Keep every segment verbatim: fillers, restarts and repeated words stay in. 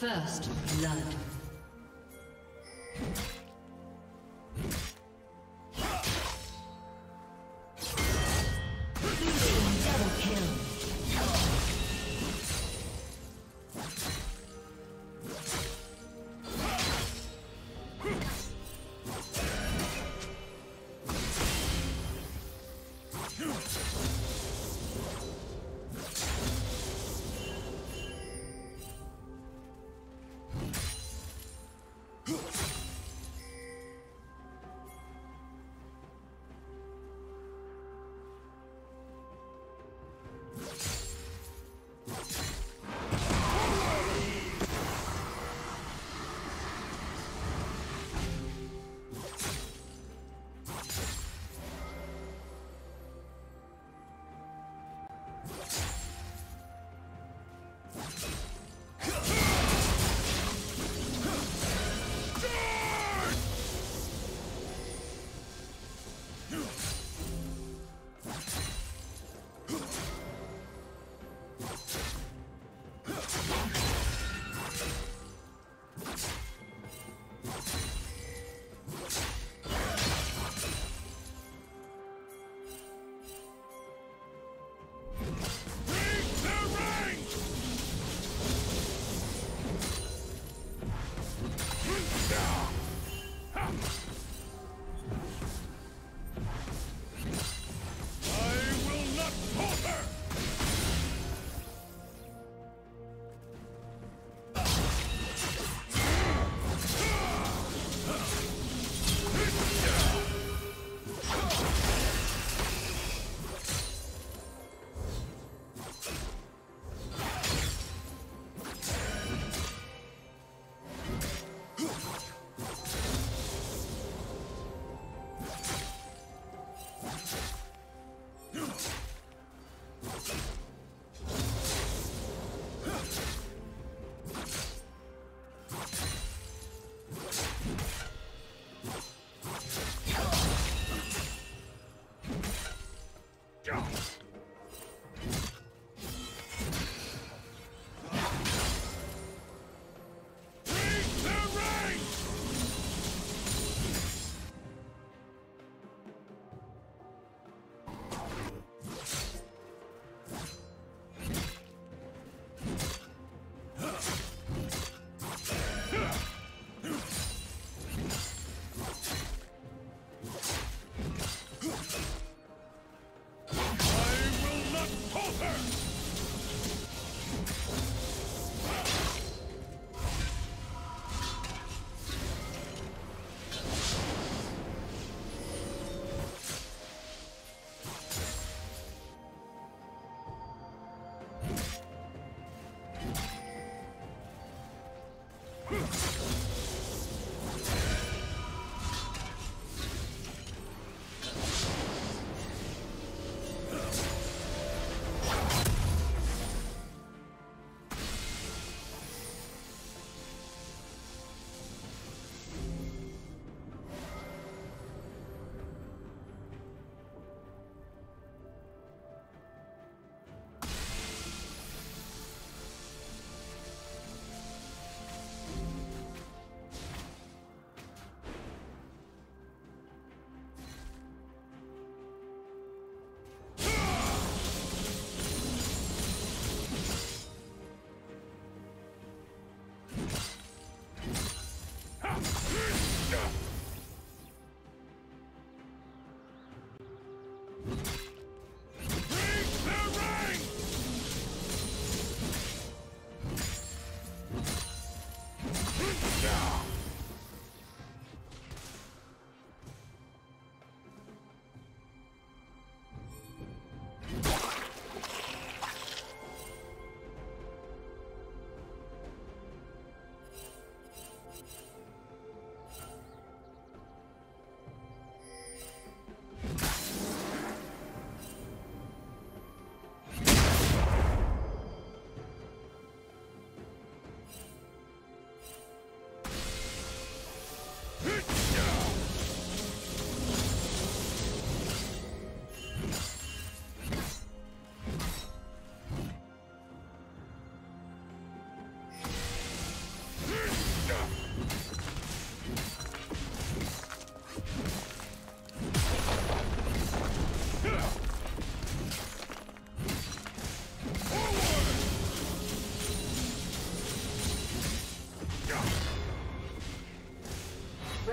First blood.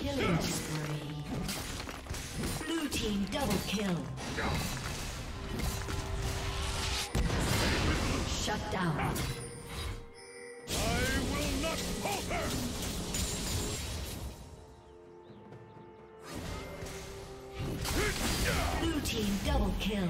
Killing spree. Blue team double kill. Shut down. I will not falter. Blue team double kill.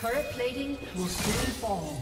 Turret plating will soon fall.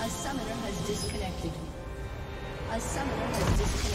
A summoner has disconnected. A summoner has disconnected.